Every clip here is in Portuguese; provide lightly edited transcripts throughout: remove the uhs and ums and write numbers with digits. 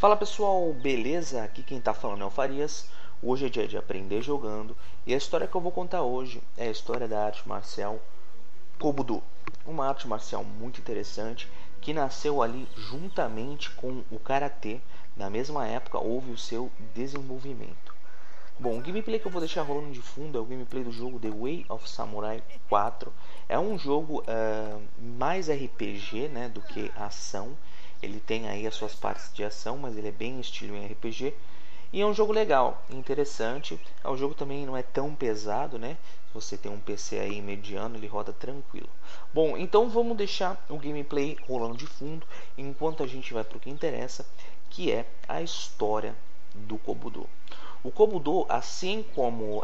Fala pessoal, beleza? Aqui quem tá falando é o Farias. Hoje é dia de aprender jogando, e a história que eu vou contar hoje é a história da arte marcial Kobudo, uma arte marcial muito interessante que nasceu ali juntamente com o Karatê. Na mesma época houve o seu desenvolvimento. Bom, o gameplay que eu vou deixar rolando de fundo é o gameplay do jogo The Way of Samurai 4. É um jogo mais RPG, né, do que ação. Ele tem aí as suas partes de ação, mas ele é bem estilo em RPG. E é um jogo legal, interessante. O jogo também não é tão pesado, né? Se você tem um PC aí mediano, ele roda tranquilo. Bom, então vamos deixar o gameplay rolando de fundo, enquanto a gente vai para o que interessa, que é a história do Kobudo. O Kobudo, assim como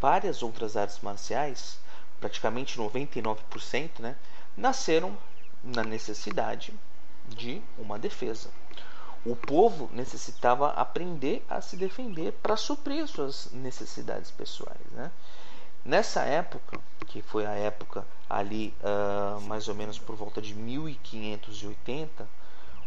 várias outras artes marciais, praticamente 99%, né, nasceram na necessidade de uma defesa. O povo necessitava aprender a se defender para suprir suas necessidades pessoais, né? Nessa época, que foi a época ali mais ou menos por volta de 1580,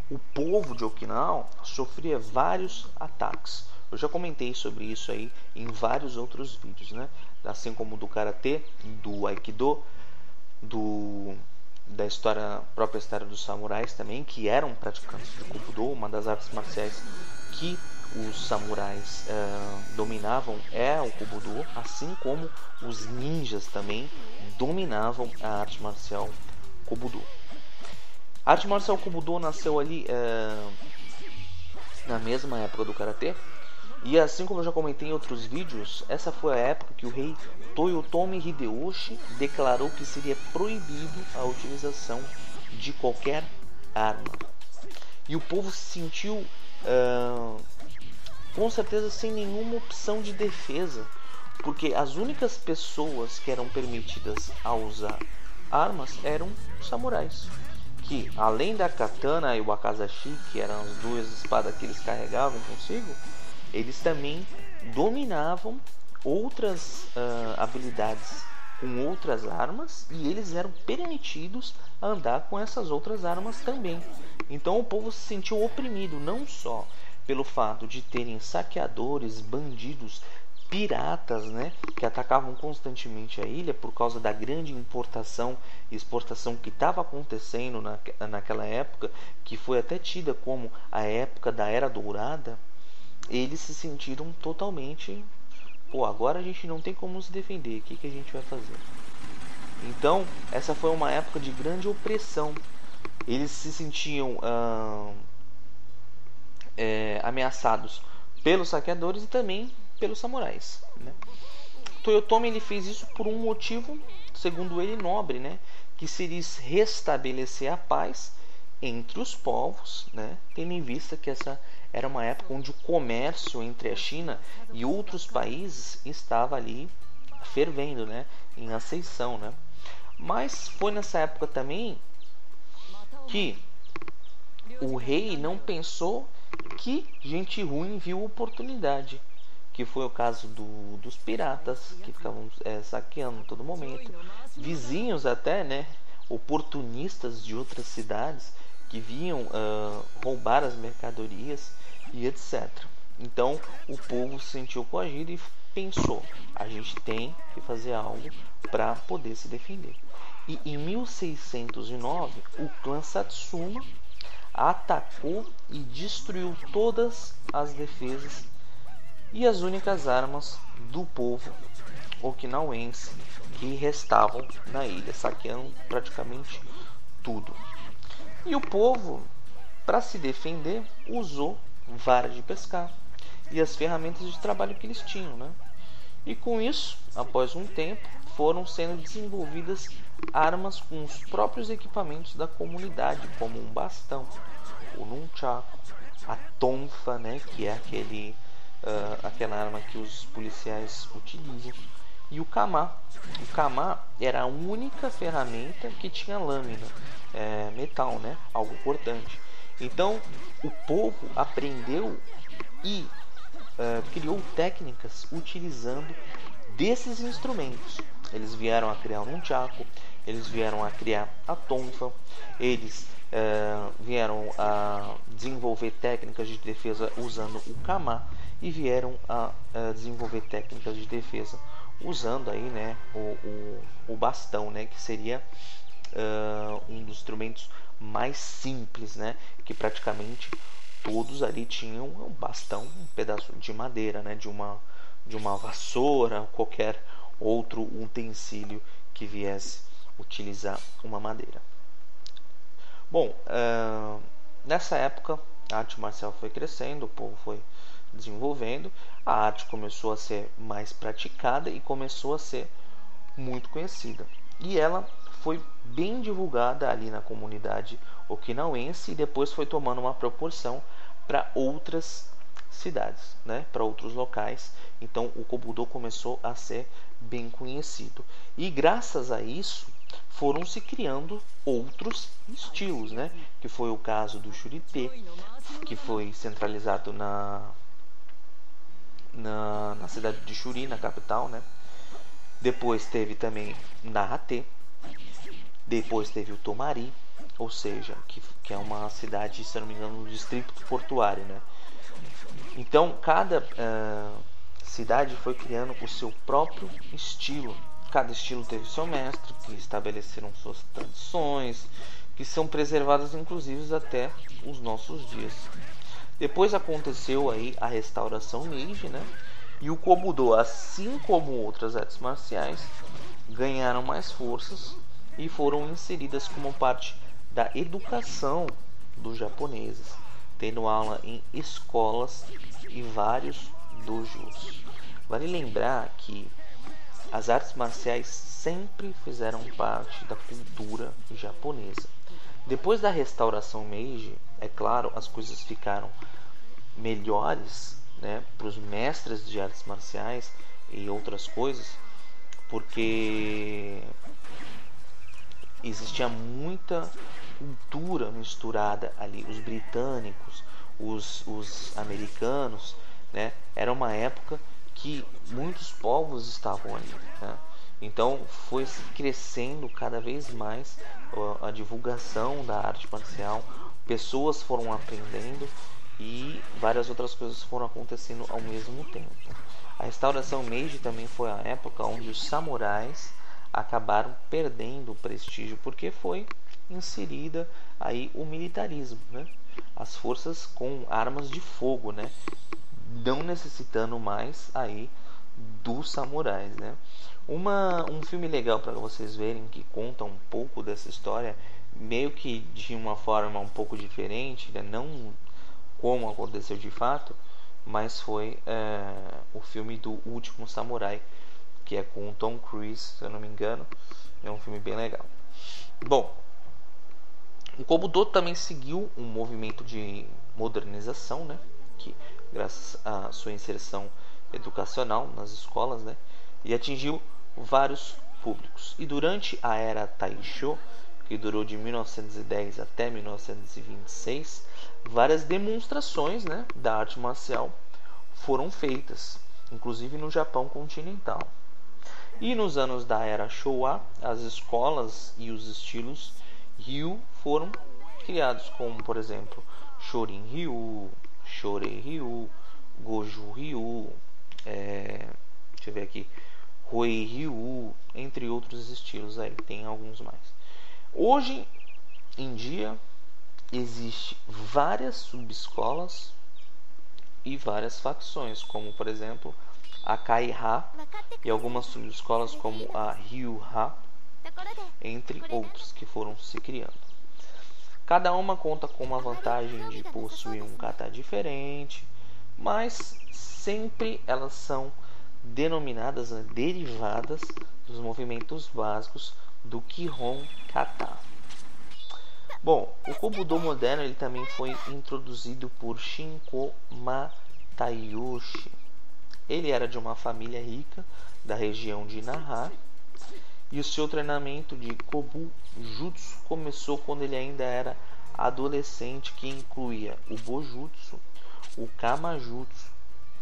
o povo de Okinawa sofria vários ataques. Eu já comentei sobre isso aí em vários outros vídeos, né? Assim como do Karatê, do Aikido, da história, própria história dos samurais também, que eram praticantes do Kobudo. Uma das artes marciais que os samurais dominavam é o Kobudo, assim como os ninjas também dominavam a arte marcial Kobudo. A arte marcial Kobudo nasceu ali na mesma época do Karatê. E assim como eu já comentei em outros vídeos, essa foi a época que o rei Toyotomi Hideyoshi declarou que seria proibido a utilização de qualquer arma. E o povo se sentiu, com certeza, sem nenhuma opção de defesa, porque as únicas pessoas que eram permitidas a usar armas eram os samurais, que além da katana e o wakizashi, que eram as duas espadas que eles carregavam consigo, eles também dominavam outras habilidades com outras armas, e eles eram permitidos a andar com essas outras armas também. Então o povo se sentiu oprimido, não só pelo fato de terem saqueadores, bandidos, piratas, né, que atacavam constantemente a ilha por causa da grande importação e exportação que estava acontecendo naquela época, que foi até tida como a época da Era Dourada. Eles se sentiram totalmente, pô, agora a gente não tem como se defender, o que a gente vai fazer? Então, essa foi uma época de grande opressão. Eles se sentiam ameaçados pelos saqueadores e também pelos samurais, né? Toyotomi, ele fez isso por um motivo, segundo ele, nobre, né? Que seria restabelecer a paz entre os povos, né? Tendo em vista que essa era uma época onde o comércio entre a China e outros países estava ali fervendo, né, em ascensão, né? Mas foi nessa época também que o rei não pensou que gente ruim viu oportunidade, que foi o caso dos piratas, que ficavam saqueando a todo momento, vizinhos até, né, oportunistas de outras cidades que vinham roubar as mercadorias e etc. Então o povo se sentiu coagido e pensou, a gente tem que fazer algo para poder se defender. E em 1609 o clã Satsuma atacou e destruiu todas as defesas e as únicas armas do povo okinauense que restavam na ilha, saqueando praticamente tudo. E o povo, para se defender, usou vara de pescar e as ferramentas de trabalho que eles tinham, né? E com isso, após um tempo, foram sendo desenvolvidas armas com os próprios equipamentos da comunidade, como um bastão, o nunchaku, a tonfa, né, que é aquela arma que os policiais utilizam, e o kama. O kama era a única ferramenta que tinha lâmina, metal, né? Algo cortante. Então o povo aprendeu e criou técnicas utilizando desses instrumentos. Eles vieram a criar o nunchaku, eles vieram a criar a tonfa, eles vieram a desenvolver técnicas de defesa usando o kama e vieram a desenvolver técnicas de defesa usando aí, né, o bastão, né, que seria um dos instrumentos mais simples, né, que praticamente todos ali tinham um bastão, um pedaço de madeira, né, de uma vassoura, qualquer outro utensílio que viesse utilizar uma madeira. Bom, nessa época a arte marcial foi crescendo, o povo foi desenvolvendo, a arte começou a ser mais praticada e começou a ser muito conhecida. E ela foi bem divulgada ali na comunidade okinauense e depois foi tomando uma proporção para outras cidades, né, para outros locais. Então o Kobudo começou a ser bem conhecido e graças a isso foram se criando outros estilos, né, que foi o caso do Shurite, que foi centralizado na cidade de Shuri, na capital, né. Depois teve também Nahate, depois teve o Tomari, ou seja, que é uma cidade, se não me engano, no distrito portuário, né. Então cada cidade foi criando o seu próprio estilo. Cada estilo teve seu mestre, que estabeleceram suas tradições, que são preservadas inclusive até os nossos dias. Depois aconteceu aí a restauração Meiji, né? E o Kobudo, assim como outras artes marciais, ganharam mais forças e foram inseridas como parte da educação dos japoneses, tendo aula em escolas e vários dojos. Vale lembrar que as artes marciais sempre fizeram parte da cultura japonesa. Depois da restauração Meiji, é claro, as coisas ficaram melhores, né, para os mestres de artes marciais e outras coisas, porque existia muita cultura misturada ali, os britânicos, os americanos, né, era uma época que muitos povos estavam ali, né? Então foi crescendo cada vez mais a divulgação da arte marcial, pessoas foram aprendendo e várias outras coisas foram acontecendo ao mesmo tempo. A restauração Meiji também foi a época onde os samurais acabaram perdendo o prestígio, porque foi inserida aí o militarismo, né? As forças com armas de fogo, né? Não necessitando mais aí dos samurais, né? Um filme legal para vocês verem, que conta um pouco dessa história, meio que de uma forma um pouco diferente, né? Não como aconteceu de fato, mas foi o filme do Último Samurai, que é com o Tom Cruise, se eu não me engano. É um filme bem legal. Bom, o Kobudo também seguiu um movimento de modernização, né? Que graças à sua inserção educacional nas escolas, né, e atingiu vários públicos. E durante a era Taisho, que durou de 1910 até 1926, várias demonstrações, né, da arte marcial foram feitas, inclusive no Japão continental. E nos anos da era Showa, as escolas e os estilos Ryu foram criados, como por exemplo Shorin Ryu, Shorei Ryu, Goju Ryu, deixa eu ver aqui, Roi Ryu, entre outros estilos aí, tem alguns mais. Hoje em dia existe várias subescolas e várias facções, como por exemplo a Kai-ha e algumas subescolas como a Ryu-ha, entre outros, que foram se criando. Cada uma conta com uma vantagem de possuir um kata diferente, mas sempre elas são denominadas, né, derivadas dos movimentos básicos do Kihon Kata. Bom, o Kobudo moderno ele também foi introduzido por Shinko Matayoshi. Ele era de uma família rica da região de Nara, e o seu treinamento de Kobu Jutsu começou quando ele ainda era adolescente, que incluía o Bojutsu, o Kamajutsu,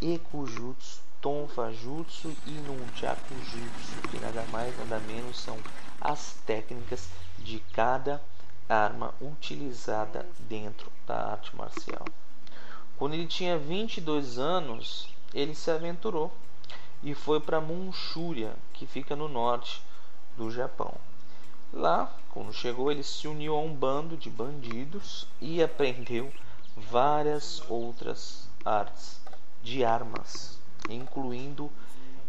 Ekujutsu, Tonfa Jutsu e Nunchaku Jutsu, que nada mais nada menos são as técnicas de cada arma utilizada dentro da arte marcial. Quando ele tinha 22 anos, ele se aventurou e foi para Manchúria, que fica no norte do Japão. Lá, quando chegou, ele se uniu a um bando de bandidos e aprendeu várias outras artes de armas, incluindo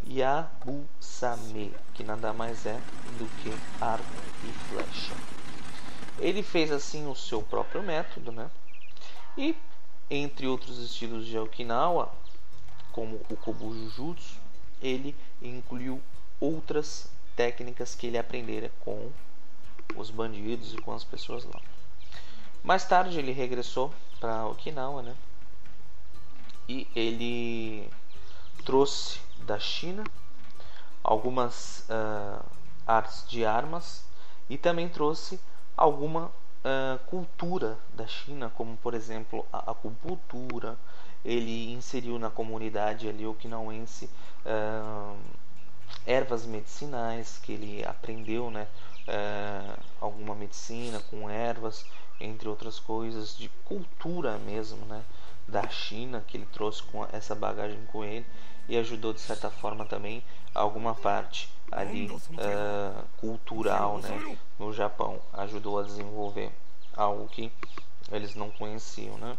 Yabusame, que nada mais é do que arco e flecha. Ele fez assim o seu próprio método, né? E entre outros estilos de Okinawa, como o Kobujutsu, ele incluiu outras técnicas que ele aprendera com os bandidos e com as pessoas lá. Mais tarde ele regressou para Okinawa, né? E ele trouxe da China algumas artes de armas e também trouxe alguma cultura da China, como por exemplo a acupuntura. Ele inseriu na comunidade ali okinauense ervas medicinais que ele aprendeu, né? Alguma medicina com ervas, entre outras coisas, de cultura mesmo, né? Da China, que ele trouxe com essa bagagem com ele e ajudou de certa forma também alguma parte ali cultural, né, no Japão, ajudou a desenvolver algo que eles não conheciam, né.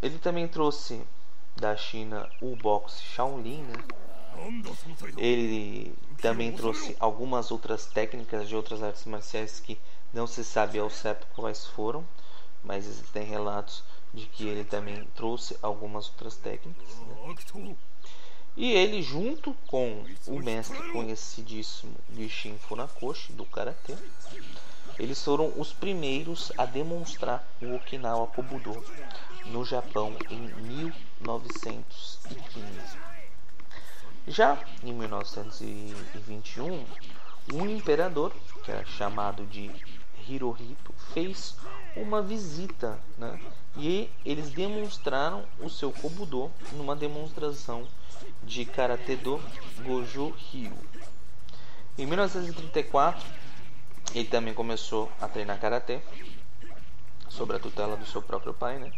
Ele também trouxe da China o boxe Shaolin, né? Ele também trouxe algumas outras técnicas de outras artes marciais que não se sabe ao certo quais foram, mas existem relatos de que ele também trouxe algumas outras técnicas, né? E ele, junto com o mestre conhecidíssimo Gishin Funakoshi, do Karatê, eles foram os primeiros a demonstrar o Okinawa Kobudo no Japão em 1915. Já em 1921, um imperador, que era chamado de Hirohito, fez uma visita, né? E eles demonstraram o seu Kobudo numa demonstração de Karatê do Goju Ryu. Em 1934, ele também começou a treinar Karatê sob a tutela do seu próprio pai, né?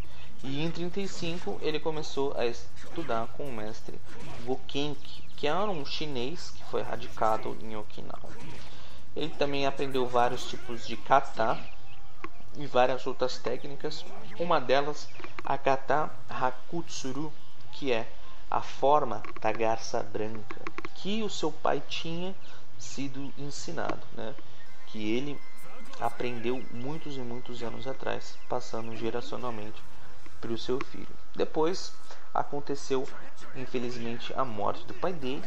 E em 1935 ele começou a estudar com o mestre Gokenki, que era um chinês que foi radicado em Okinawa. Ele também aprendeu vários tipos de kata e várias outras técnicas, uma delas a kata hakutsuru, que é a forma da garça branca, que o seu pai tinha sido ensinado, né? Que ele aprendeu muitos e muitos anos atrás, passando geracionalmente para o seu filho. Depois aconteceu, infelizmente, a morte do pai dele,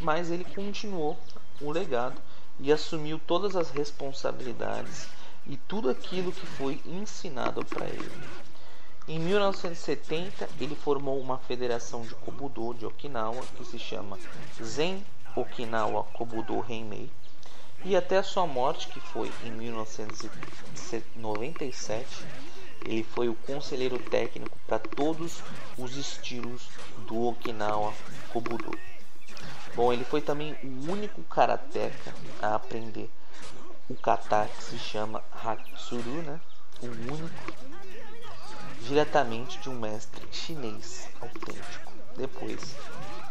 mas ele continuou o legado e assumiu todas as responsabilidades e tudo aquilo que foi ensinado para ele. Em 1970, ele formou uma federação de Kobudo de Okinawa, que se chama Zen Okinawa Kobudo Renmei, e até a sua morte, que foi em 1997, ele foi o conselheiro técnico para todos os estilos do Okinawa Kobudo. Bom, ele foi também o único karateka a aprender o kata, que se chama Hakusuru, né? O único, diretamente de um mestre chinês autêntico. Depois,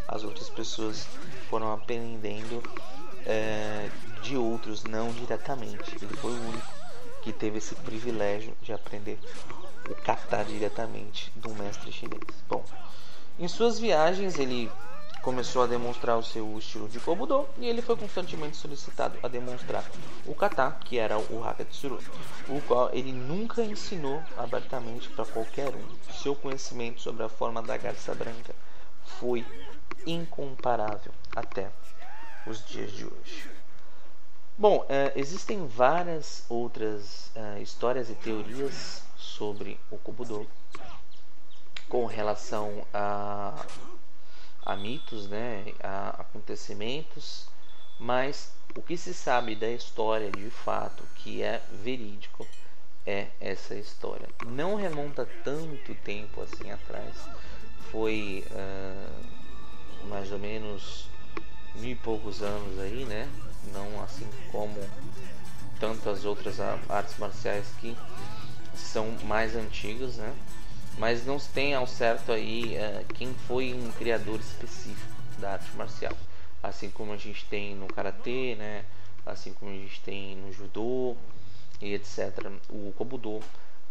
as outras pessoas foram aprendendo de outros, não diretamente. Ele foi o único que teve esse privilégio de aprender o kata diretamente do mestre chinês. Bom, em suas viagens ele começou a demonstrar o seu estilo de Kobudo e ele foi constantemente solicitado a demonstrar o kata, que era o Hakatsuru, o qual ele nunca ensinou abertamente para qualquer um. Seu conhecimento sobre a forma da garça branca foi incomparável até os dias de hoje. Bom, existem várias outras histórias e teorias sobre o Kobudo com relação a mitos, né, a acontecimentos, mas o que se sabe da história de fato, que é verídico, é essa história. Não remonta tanto tempo assim atrás, foi mais ou menos 1000 e poucos anos aí, né? Não assim como tantas outras artes marciais que são mais antigas, né? Mas não se tem ao certo aí quem foi um criador específico da arte marcial, assim como a gente tem no karatê, né? Assim como a gente tem no judô e etc. O Kobudo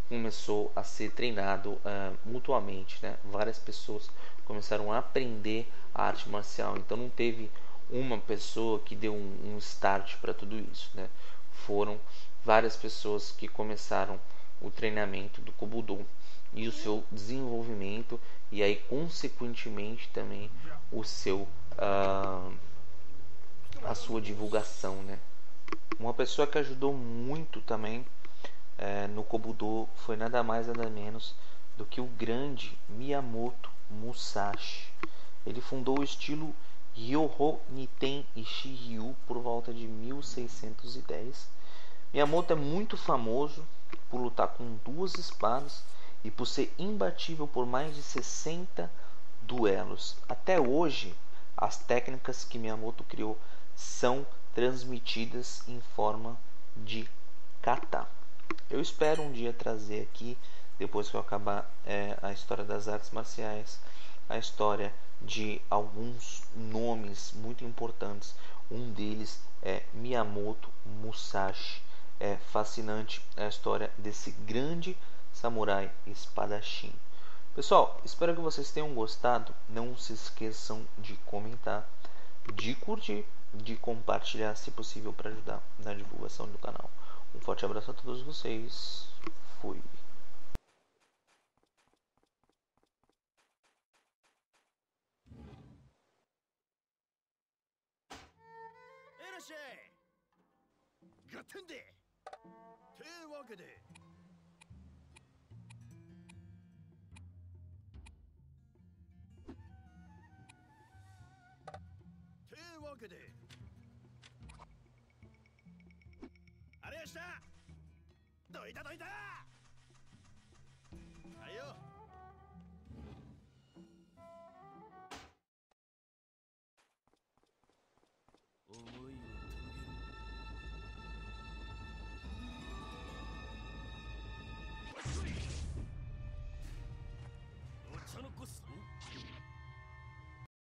começou a ser treinado mutuamente, né? Várias pessoas começaram a aprender a arte marcial, então não teve uma pessoa que deu um start para tudo isso, né? Foram várias pessoas que começaram o treinamento do Kobudo e o seu desenvolvimento, e aí consequentemente também o seu a sua divulgação, né? Uma pessoa que ajudou muito também no Kobudo foi nada mais nada menos do que o grande Miyamoto Musashi. Ele fundou o estilo Ryoho Niten Ichiryu por volta de 1610. Miyamoto é muito famoso por lutar com 2 espadas e por ser imbatível por mais de 60 duelos. Até hoje, as técnicas que Miyamoto criou são transmitidas em forma de kata. Eu espero um dia trazer aqui, depois que eu acabar a história das artes marciais, a história de alguns nomes muito importantes. Um deles é Miyamoto Musashi. É fascinante a história desse grande samurai espadachim. Pessoal, espero que vocês tenham gostado. Não se esqueçam de comentar, de curtir, de compartilhar se possível para ajudar na divulgação do canal. Um forte abraço a todos vocês. Fui.どいたどいた。はいよ。